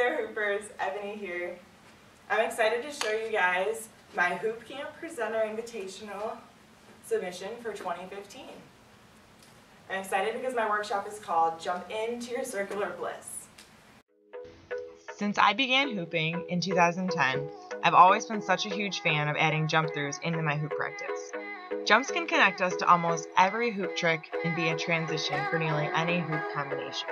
there, Hoopers. Ebony here. I'm excited to show you guys my Hoop Camp Presenter Invitational submission for 2015. I'm excited because my workshop is called Jump Into Your Circular Bliss. Since I began hooping in 2010, I've always been such a huge fan of adding jump throughs into my hoop practice. Jumps can connect us to almost every hoop trick and be a transition for nearly any hoop combination.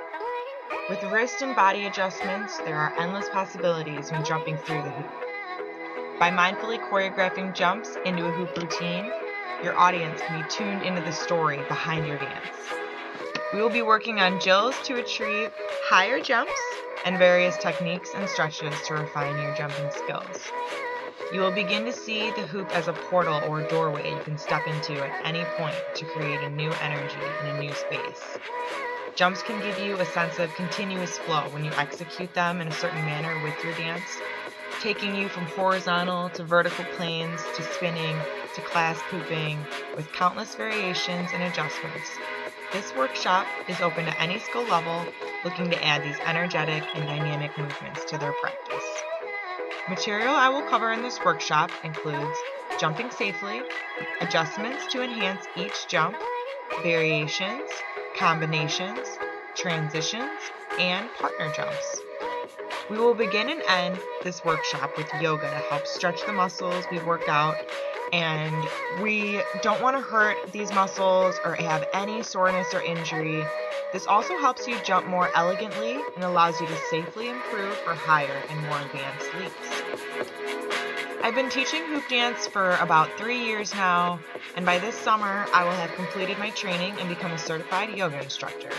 With wrist and body adjustments, there are endless possibilities when jumping through the hoop. By mindfully choreographing jumps into a hoop routine, your audience can be tuned into the story behind your dance. We will be working on drills to achieve higher jumps and various techniques and stretches to refine your jumping skills. You will begin to see the hoop as a portal or a doorway you can step into at any point to create a new energy in a new space. Jumps can give you a sense of continuous flow when you execute them in a certain manner with your dance, taking you from horizontal to vertical planes to spinning to class hooping with countless variations and adjustments. This workshop is open to any skill level looking to add these energetic and dynamic movements to their practice. Material I will cover in this workshop includes jumping safely, adjustments to enhance each jump, variations, combinations, transitions, and partner jumps. We will begin and end this workshop with yoga to help stretch the muscles we work out, and we don't want to hurt these muscles or have any soreness or injury. This also helps you jump more elegantly and allows you to safely improve for higher and more advanced leaps. I've been teaching hoop dance for about 3 years now, and by this summer I will have completed my training and become a certified yoga instructor.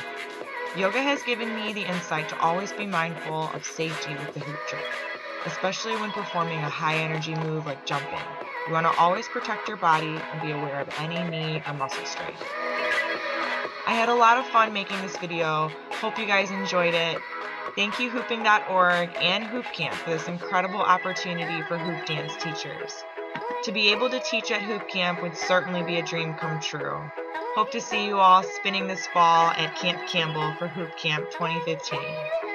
Yoga has given me the insight to always be mindful of safety with the hoop trick, especially when performing a high energy move like jumping. You want to always protect your body and be aware of any knee or muscle strain. I had a lot of fun making this video. Hope you guys enjoyed it. Thank you Hooping.org and Hoop Camp for this incredible opportunity for hoop dance teachers. To be able to teach at Hoop Camp would certainly be a dream come true. Hope to see you all spinning this fall at Camp Campbell for Hoop Camp 2015.